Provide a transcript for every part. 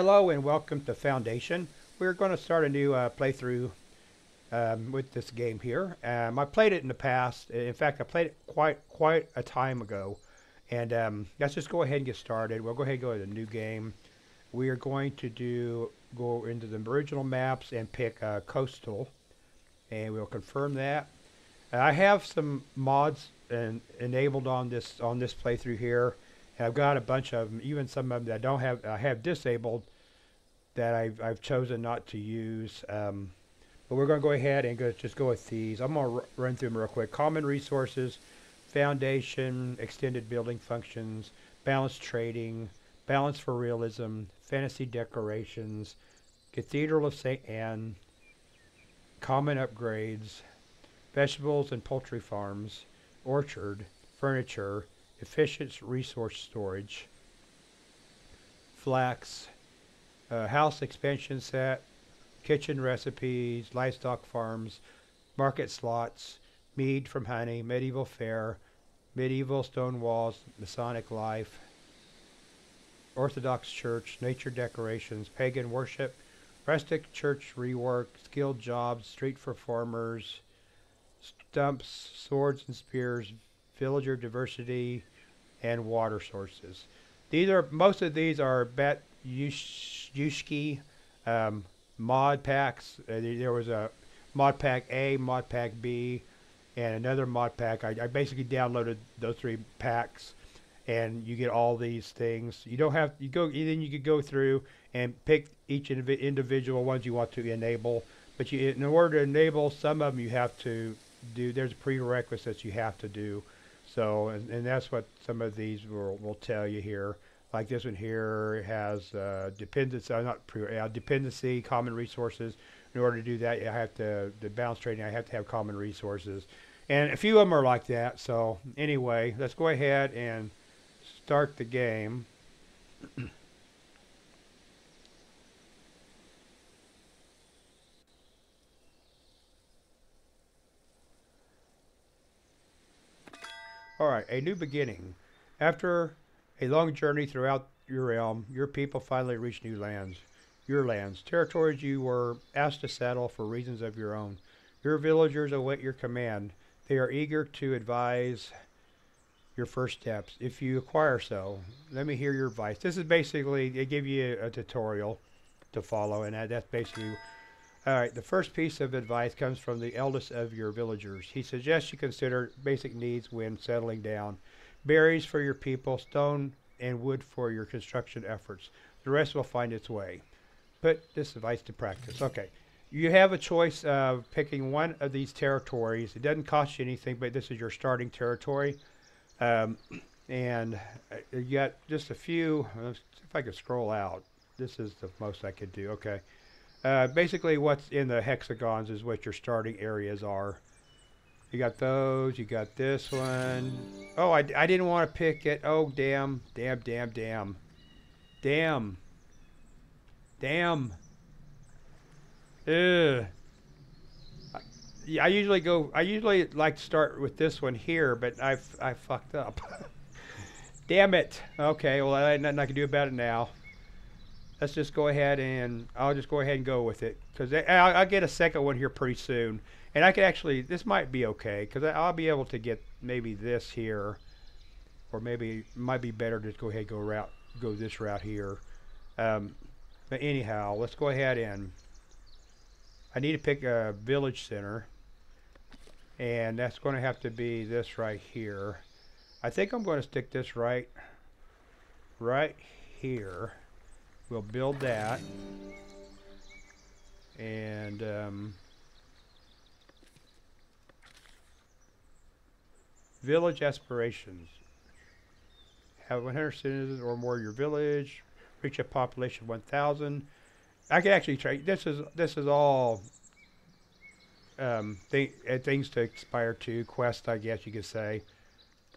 Hello and welcome to Foundation. We're going to start a new playthrough with this game here. I played it in the past. In fact, I played it quite a time ago. And let's just go ahead and get started. We'll go ahead and go to the new game. We are going to go into the original maps and pick Coastal. And we'll confirm that. I have some mods enabled on this playthrough here. I've got a bunch of them, even some of them that I have disabled that I've chosen not to use. But we're going to go ahead and just go with these. I'm going to run through them real quick. Common resources, foundation, extended building functions, balanced trading, balance for realism, fantasy decorations, Cathedral of St. Anne, common upgrades, vegetables and poultry farms, orchard, furniture, efficient resource storage, flax, house expansion set, kitchen recipes, livestock farms, market slots, mead from honey, medieval fair, medieval stone walls, Masonic life, Orthodox church, nature decorations, pagan worship, rustic church rework, skilled jobs, street for farmers, stumps, swords and spears, villager diversity, and water sources. Most of these are Batyushki mod packs. There was a mod pack A, mod pack B, and another mod pack. I basically downloaded those three packs, and you get all these things. You don't have then you could go through and pick each individual ones you want to enable. But in order to enable some of them, you have to do. There's prerequisites you have to do. So, and that's what some of these will tell you here. Like this one here has dependency, common resources. In order to do that, I have to, the balance trading, I have to have common resources. And a few of them are like that. So anyway, let's go ahead and start the game. Alright, a new beginning. After a long journey throughout your realm, your people finally reached new lands. Your lands, territories you were asked to settle for reasons of your own. Your villagers await your command. They are eager to advise your first steps, if you acquire so. Let me hear your advice. This is basically, they give you a tutorial to follow, and that's basically... Alright, the first piece of advice comes from the eldest of your villagers. He suggests you consider basic needs when settling down. Berries for your people, stone and wood for your construction efforts. The rest will find its way. Put this advice to practice. Okay, you have a choice of picking one of these territories. It doesn't cost you anything, but this is your starting territory. And you got just a few, let's see if I can scroll out. This is the most I could do, okay. Basically what's in the hexagons is what your starting areas are. You got those, you got this one. Oh, I didn't want to pick it. Oh, damn. Ugh. I usually like to start with this one here, but I fucked up. Damn it. Okay, well, I ain't nothing I can do about it now. Let's just go ahead and I'll just go ahead and go with it, because I'll get a second one here pretty soon, and I could actually, this might be okay, because I'll be able to get maybe this here, or maybe it might be better to go ahead and go this route here. But anyhow, let's go ahead and I need to pick a village center, and that's going to have to be this right here. I think I'm going to stick this right here. We'll build that, and village aspirations. Have 100 citizens or more in your village. Reach a population of 1,000. I could actually try. This is all things to aspire to, quest, I guess you could say.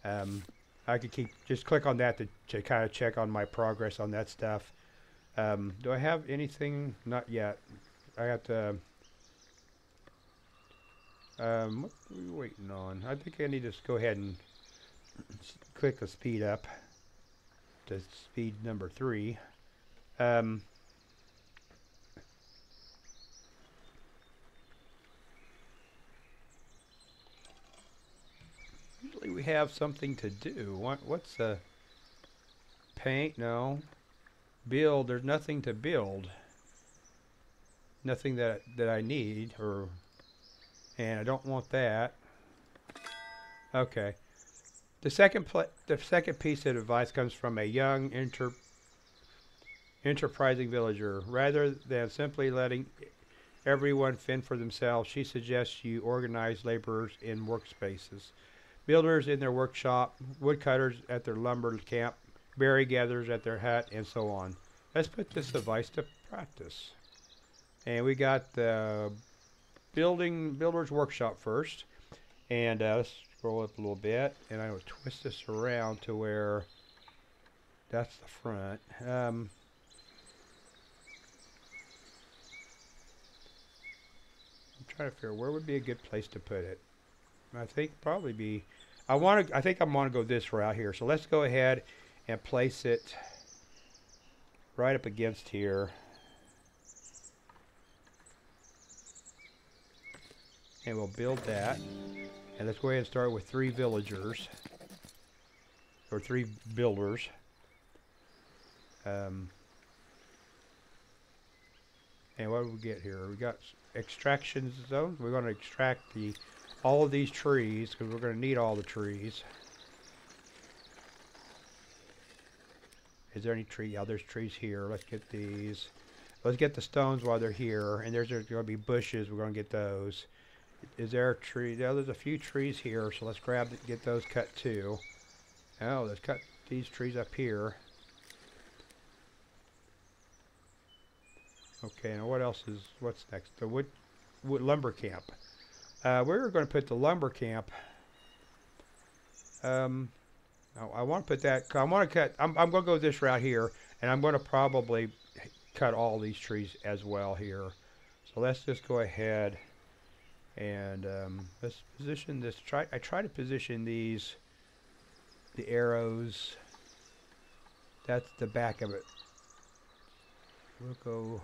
I could just click on that to kind of check on my progress on that stuff. Do I have anything? Not yet. I have to, what are we waiting on? I think I need to just go ahead and click the speed up to speed number 3. have something to do. What's the paint? No. Build. There's nothing to build. Nothing that I need, or, and I don't want that. Okay. The second piece of advice comes from a young enterprising villager. Rather than simply letting everyone fend for themselves, she suggests you organize laborers in workspaces. Builders in their workshop, woodcutters at their lumber camp, berry gatherers at their hut, and so on. Let's put this advice to practice. And we got the builder's workshop first. And let's scroll up a little bit. And I will twist this around to where that's the front. I'm trying to figure where would be a good place to put it. I think probably be. I think I want to go this route here. So let's go ahead and place it right up against here. And we'll build that. And let's go ahead and start with 3 villagers. Or 3 builders. And what did we get here? We got extraction zones. We're going to extract all of these trees, because we're going to need all the trees. Is there any tree? Yeah, there's trees here. Let's get these. Let's get the stones while they're here. And there's going to be bushes. We're going to get those. Is there a tree? Yeah, there's a few trees here, so let's get those cut too. Oh, let's cut these trees up here. Okay, now what's next? The wood lumber camp. We're going to put the lumber camp. I want to put that. I want to cut. I'm going to go this route here, and I'm going to probably cut all these trees as well here. So let's just go ahead. And let's position this. I try to position these, the arrows. That's the back of it. We'll go.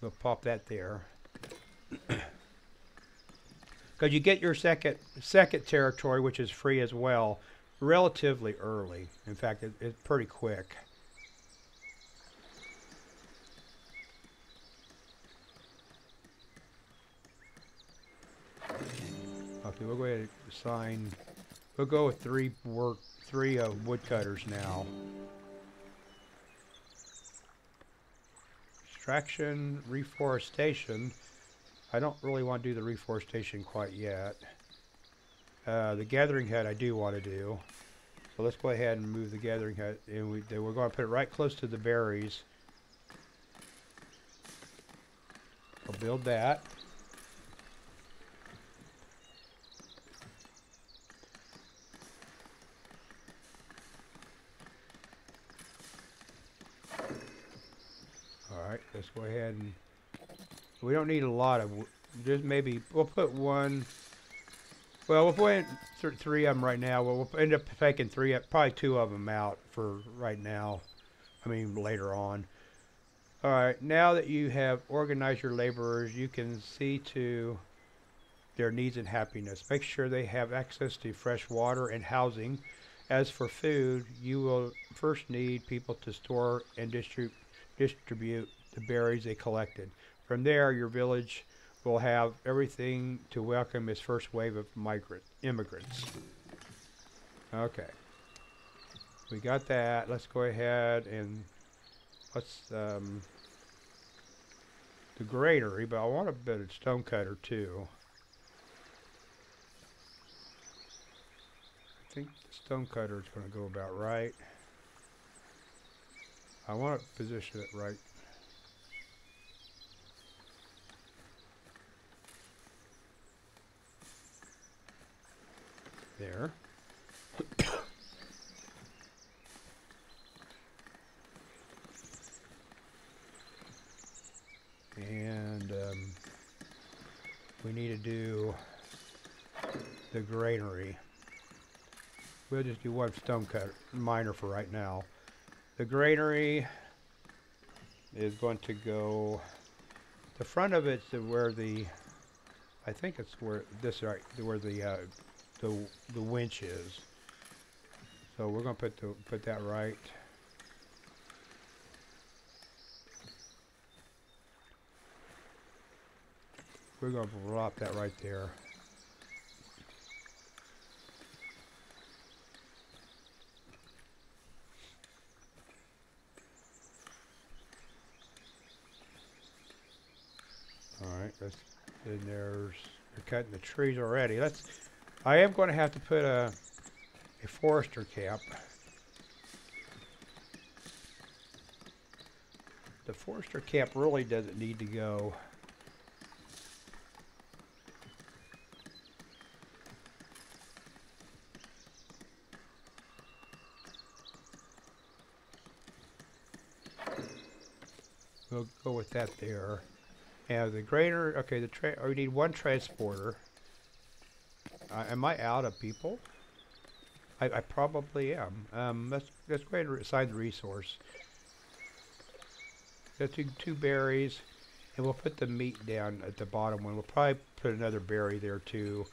We'll pop that there. Because you get your second territory, which is free as well, relatively early. In fact, it's pretty quick. Okay, we'll go ahead and assign. We'll go with three woodcutters now. Extraction, reforestation. I don't really want to do the reforestation quite yet. The gathering hut I do want to do. So let's go ahead and move the gathering hut, and we're going to put it right close to the berries. We'll build that. Let's go ahead and we don't need a lot of, just maybe we'll put one. Well, we'll put 3 of them right now. Well, we'll end up taking 3, probably 2 of them out for right now. I mean, later on. All right, now that you have organized your laborers, you can see to their needs and happiness. Make sure they have access to fresh water and housing. As for food, you will first need people to store and distribute the berries they collected. From there, your village will have everything to welcome its first wave of immigrants. Okay, we got that. Let's go ahead and let's the granary, but I want a bit of stonecutter too. I think the stonecutter is going to go about right. I want to position it right. There. And we need to do the granary. We'll just do one stonecutter minor for right now. The granary is going to go, the front of it's where the I think it's where this where the winch is. So we're gonna put that right. We're gonna drop that right there. Then they're cutting the trees already. I am going to have to put a forester cap. The forester cap really doesn't need to go. We'll go with that there. Yeah, the greater, okay, we need one transporter. Am I out of people? I probably am. Let's go ahead and assign the resource. Let's do two berries, and we'll put the meat down at the bottom one. We'll probably put another berry there too.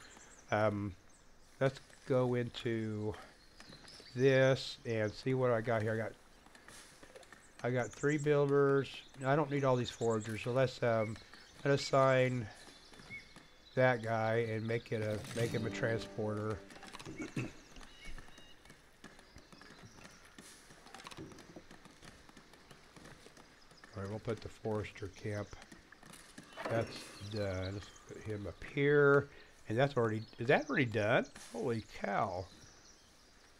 Let's go into this and see what I got here. I got three builders. I don't need all these foragers, so let's assign that guy and make him a transporter. All right, we'll put the forester camp. That's done. Let's put him up here, and is that already done? Holy cow!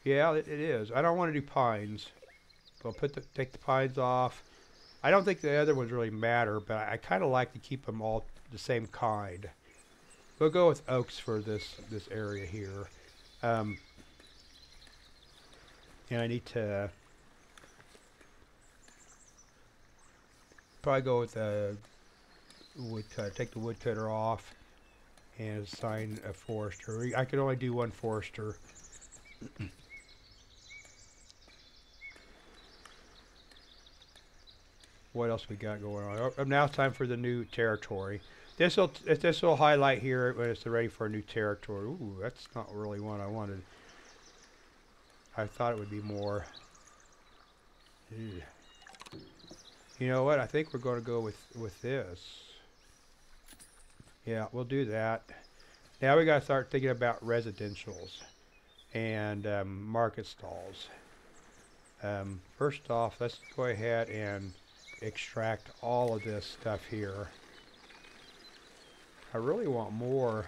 Yeah, it is. I don't want to do pines. We'll take the pines off. I don't think the other ones really matter, but I kind of like to keep them all the same kind. We'll go with oaks for this area here. And I need to probably go with a woodcutter. Take the woodcutter off and assign a forester. I can only do one forester. What else we got going on? Oh, now it's time for the new territory. This will highlight here when it's ready for a new territory. Ooh, that's not really one I wanted. I thought it would be more. Ew. You know what? I think we're going to go with this. Yeah, we'll do that. Now we got to start thinking about residentials and market stalls. First off, let's go ahead and extract all of this stuff here. I really want more.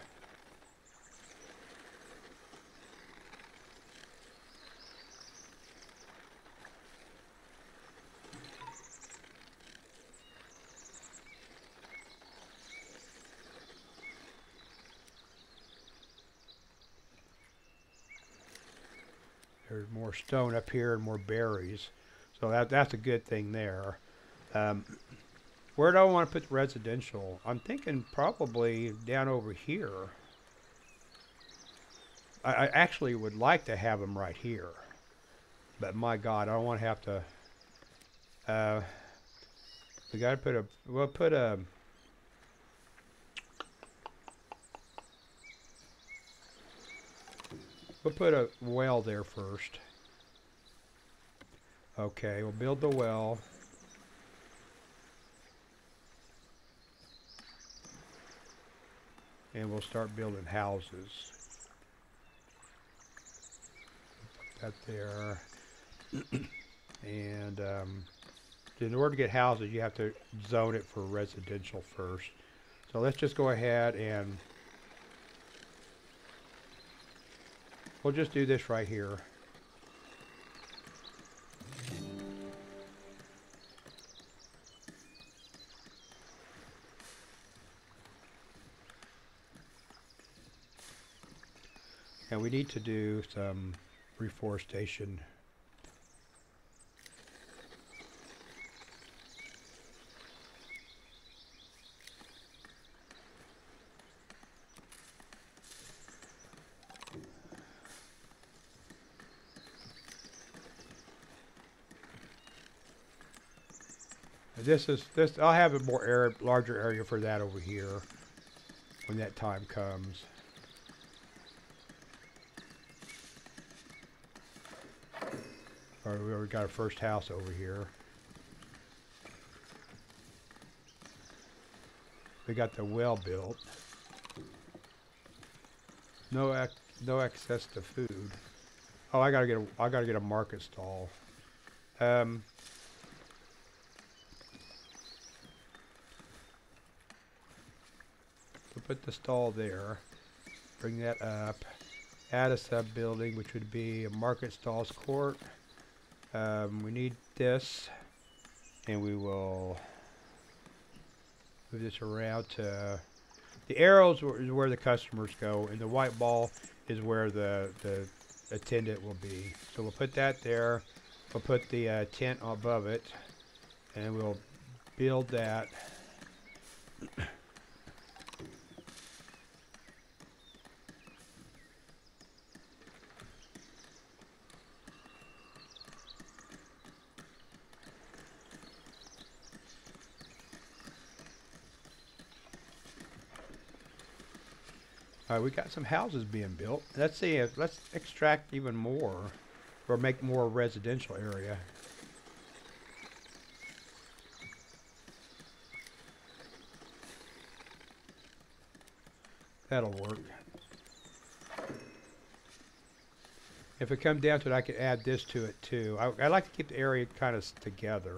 There's more stone up here and more berries, so that's a good thing there. Where do I want to put the residential? I'm thinking probably down over here. I actually would like to have them right here, but my God, I don't want to have to. We gotta put a. We'll put a. We'll put a well there first. Okay, we'll build the well. And we'll start building houses. Put that there. And in order to get houses, you have to zone it for residential first. So let's just go ahead and we'll just do this right here. And we need to do some reforestation. This I'll have a larger area for that over here. when that time comes. All right, we already got our first house over here. We got the well built. No access to food. Oh, I gotta get a market stall. We'll put the stall there. Bring that up. Add a sub building, which would be a market stall's court. We need this, and we will move this around to the arrows is where the customers go, and the white ball is where the attendant will be. So we'll put that there. We'll put the tent above it, and we'll build that. We got some houses being built. Let's see if let's extract even more or make more residential area. That'll work. If it comes down to it, I could add this to it too. I like to keep the area kind of together.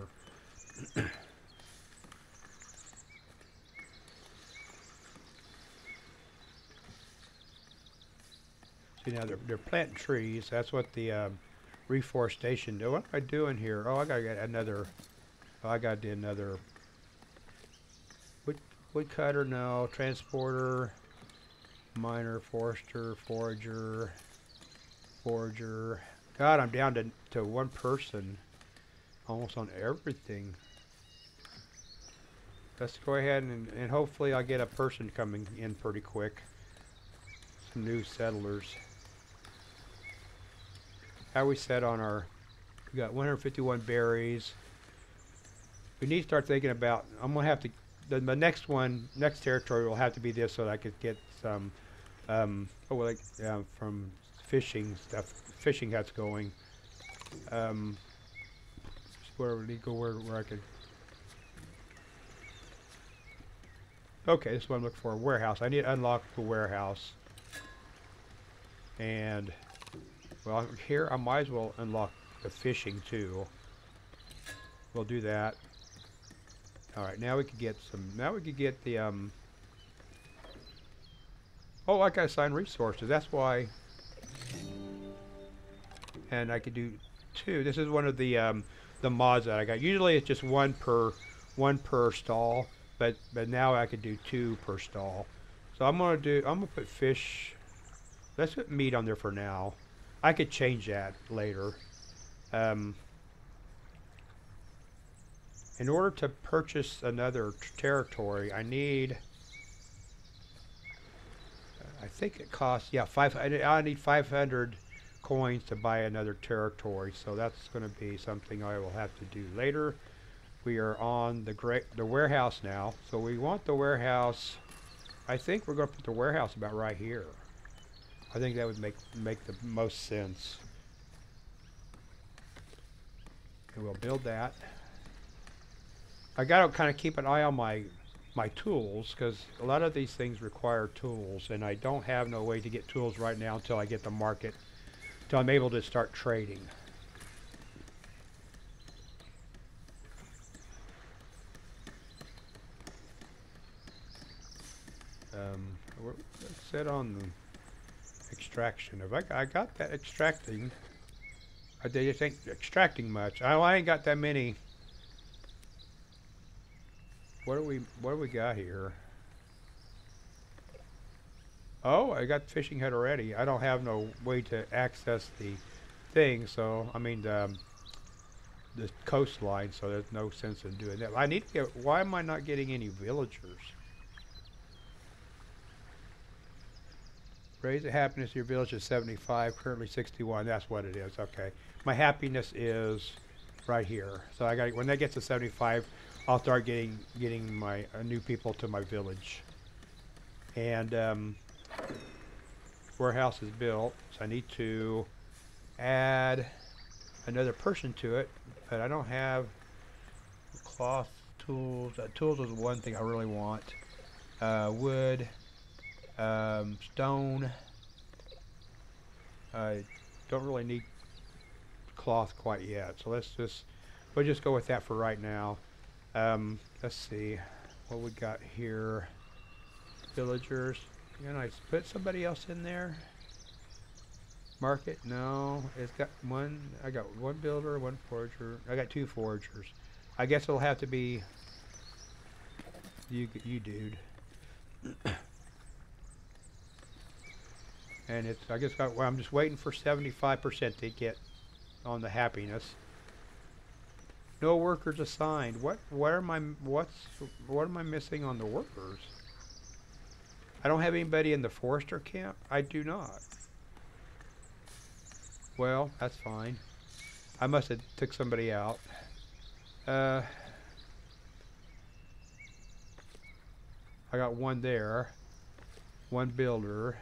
You know, they're planting trees. That's what the reforestation do. What am I doing here? Oh, I gotta get another. Oh, I gotta do another woodcutter. No, transporter, miner, forester, forager. God, I'm down to one person almost on everything. Let's go ahead and hopefully I'll get a person coming in pretty quick. Some new settlers. How we set on our, we got 151 berries. We need to start thinking about, I'm gonna have to, the next one, next territory will have to be this so that I could get some, from fishing stuff, fishing huts going. Where would it go, where I could, okay, this is what I'm looking for, a warehouse. I need to unlock the warehouse. And well, here I might as well unlock the fishing too. We'll do that. All right, now we could get some. Now we could get the. Oh, I got to assign resources. That's why. And I could do two. This is one of the mods that I got. Usually it's just one per stall, but now I could do two per stall. So I'm gonna put fish. Let's put meat on there for now. I could change that later. In order to purchase another territory, I need, I think it costs, yeah, I need 500 coins to buy another territory. So that's gonna be something I will have to do later. We are on the warehouse now. So we want the warehouse. I think we're gonna put the warehouse about right here. I think that would make the most sense. And we'll build that. I gotta kind of keep an eye on my tools, because a lot of these things require tools, and I don't have no way to get tools right now until I get the market, until I'm able to start trading. Let's set on the extraction. If I got that extracting, I didn't think extracting much. I ain't got that many. What do we got here? Oh, I got fishing hut already. I don't have no way to access the thing, so I mean the coastline. So there's no sense in doing that. I need to get. Why am I not getting any villagers? Raise the happiness of your village to 75, currently 61. That's what it is. Okay. My happiness is right here. So I got, when that gets to 75, I'll start getting my new people to my village. and warehouse is built, so I need to add another person to it, but I don't have cloth tools. Tools is one thing I really want. Wood, stone. I don't really need cloth quite yet, so let's just, we'll just go with that for right now. Let's see what we got here. Villagers. Can I put somebody else in there? Market? No. It's got one. I got one builder, one forager. I got two foragers. I guess it'll have to be you dude. And it's, I guess I'm just waiting for 75% to get on the happiness. No workers assigned. What am I missing on the workers? I don't have anybody in the forester camp. I do not. Well, that's fine. I must have took somebody out. I got one there. One builder.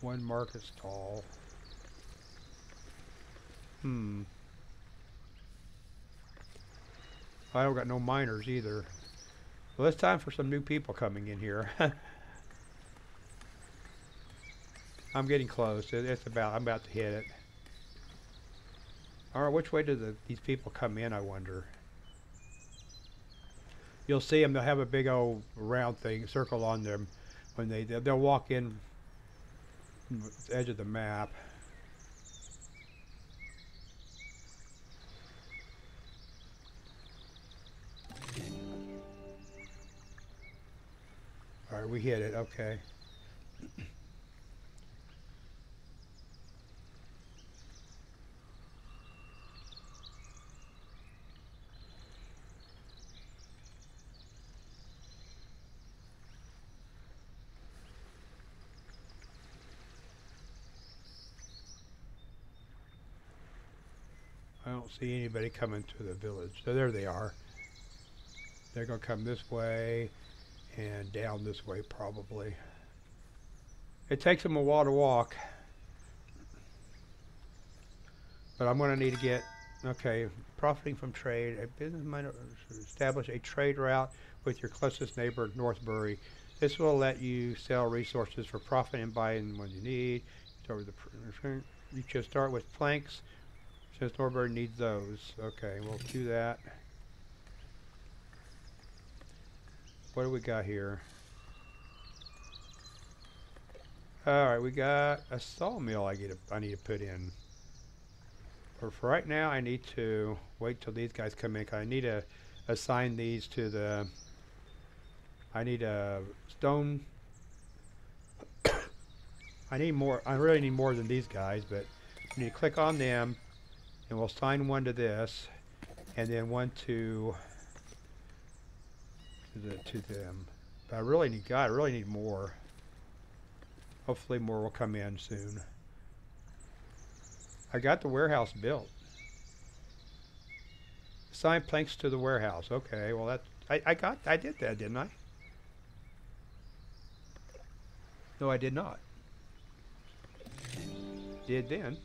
One market stall. I don't got no miners either. Well, it's time for some new people coming in here. I'm getting close. I'm about to hit it. All right, which way do these people come in, I wonder? You'll see them. They'll have a big old round thing, circle on them. When they'll walk in the edge of the map. All right, we hit it. Okay. I don't see anybody coming to the village. So there they are. They're going to come this way. And down this way, probably. It takes them a while to walk. But I'm going to need to get... Okay, profiting from trade. A business might establish a trade route with your closest neighbor, Northbury. This will let you sell resources for profit and buy in when you need. You should start with planks, since Northbury needs those. Okay, we'll do that. What do we got here? Alright, we got a sawmill I need to put in. But for right now, I need to wait till these guys come in. 'Cause I need to assign these to the... I need a stone... I need more. I really need more than these guys, but you need to click on them, and we'll assign one to this, and then one to... to them. But I really need more. Hopefully more will come in soon. I got the warehouse built. Assign planks to the warehouse. Okay, well that I did that, didn't I? No, I did not. Did then.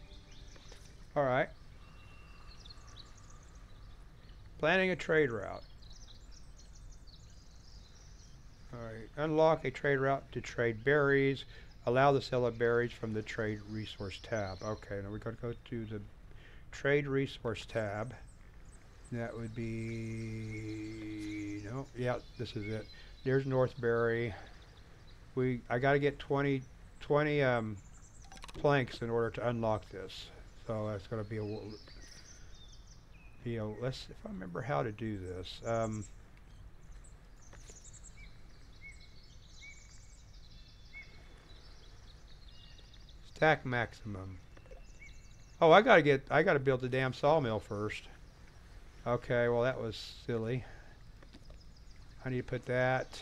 All right. Planning a trade route. Alright, unlock a trade route to trade berries. Allow the sale of berries from the trade resource tab. Okay, now we're going to go to the trade resource tab. That would be... No, yeah, this is it. There's Northbury. I got to get 20 planks in order to unlock this. So that's going to be a let's, if I remember how to do this. Stack maximum. Oh, I gotta build the damn sawmill first. Okay, well that was silly. I need to put that.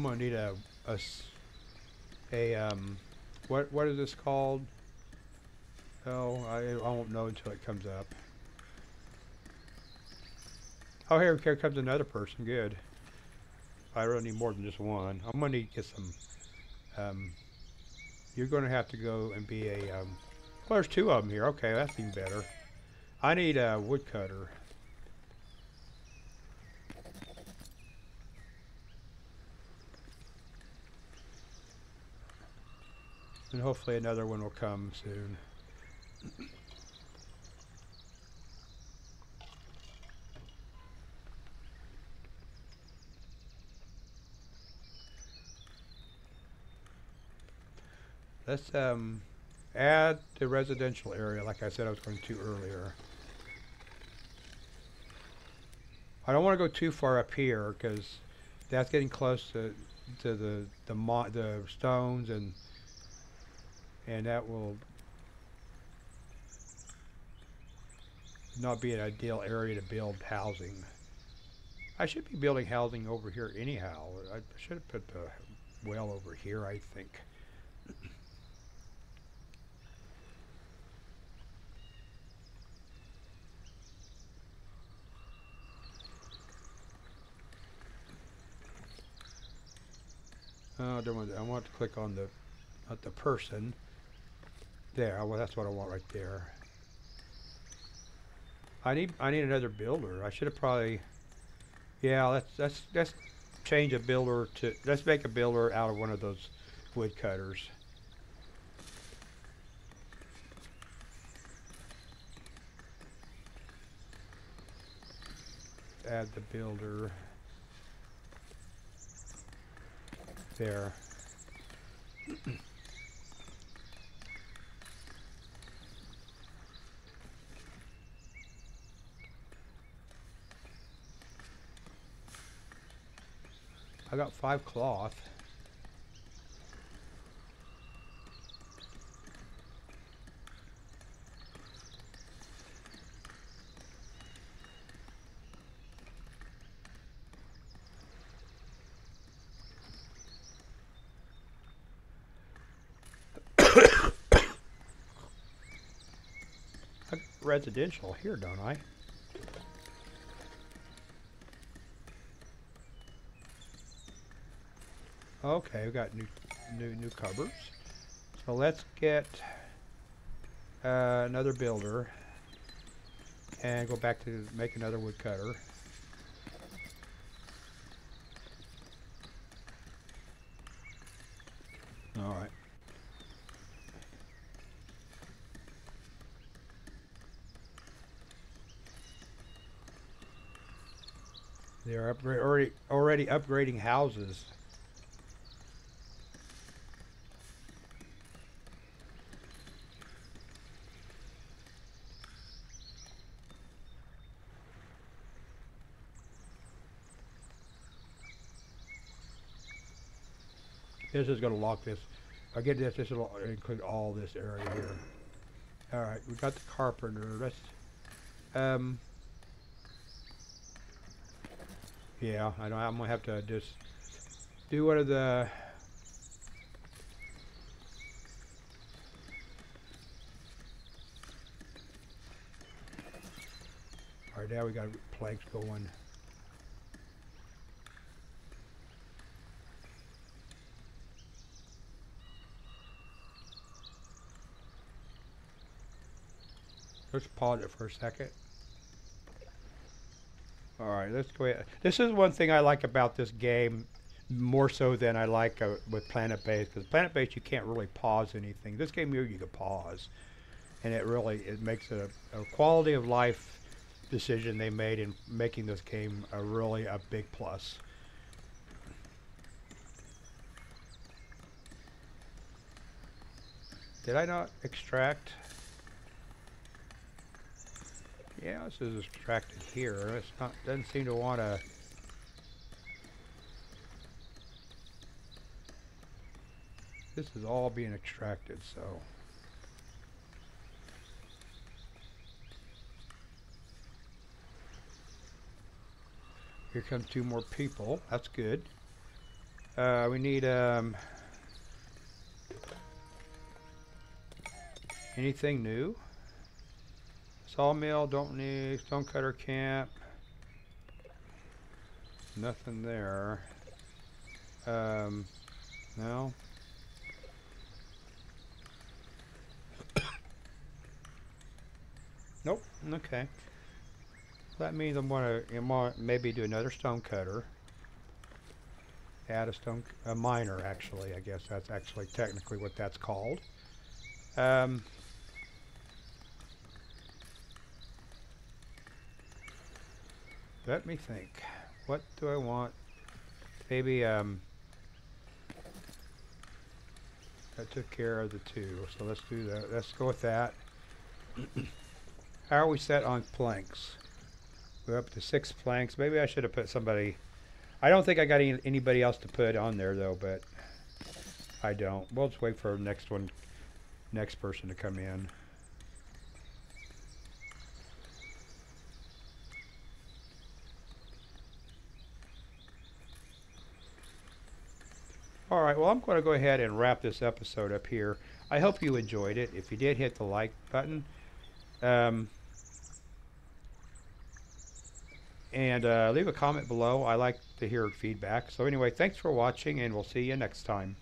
I'm gonna need what is this called? Oh, I won't know until it comes up. Oh, here comes another person. Good. I really need more than just one. I'm gonna need to get some. You're gonna have to go and be a. Well, there's two of them here. Okay, that's even better. I need a woodcutter. And hopefully another one will come soon. Let's add the residential area like I said I was going to earlier. I don't want to go too far up here because that's getting close to the stones and that will not be an ideal area to build housing. I should be building housing over here anyhow. I should have put the well over here, I think. Oh, I want to click on the, not the person. There, well, that's what I want right there. I need another builder. I should have probably, yeah. Let's change a builder to. Let's make a builder out of one of those woodcutters. Add the builder. There. I got 5 cloth. Residential here, don't I? Okay, we got new cupboards. So let's get another builder and go back to make another woodcutter. All right. They're already upgrading houses. This is going to lock this. If I get this, this will include all this area here. All right, we got the carpenter. Let's, yeah, I know I'm going to have to just do one of the. All right, now we got planks going. Let's pause it for a second. All right, let's go ahead. This is one thing I like about this game more so than I like with Planet Base, because Planet Base you can't really pause anything. This game here you can pause, and it makes a quality of life decision they made in making this game a really big plus. Did I not extract? Yeah, this is extracted here. It's not, doesn't seem to want to. This is all being extracted, so. Here come 2 more people. That's good. We need anything new? Sawmill, don't need stonecutter camp. Nothing there. No. Nope. Okay. That means I'm gonna maybe do another stonecutter. Add a miner, actually. I guess that's actually technically what that's called. Let me think. What do I want? Maybe that took care of the two, so let's do that. Let's go with that. How are we set on planks? We're up to 6 planks. Maybe I should have put somebody. I don't think I got anybody else to put on there though, but I don't. We'll just wait for the next one, next person to come in. All right, well, I'm going to go ahead and wrap this episode up here. I hope you enjoyed it. If you did, hit the like button. Leave a comment below. I like to hear feedback. So anyway, thanks for watching, and we'll see you next time.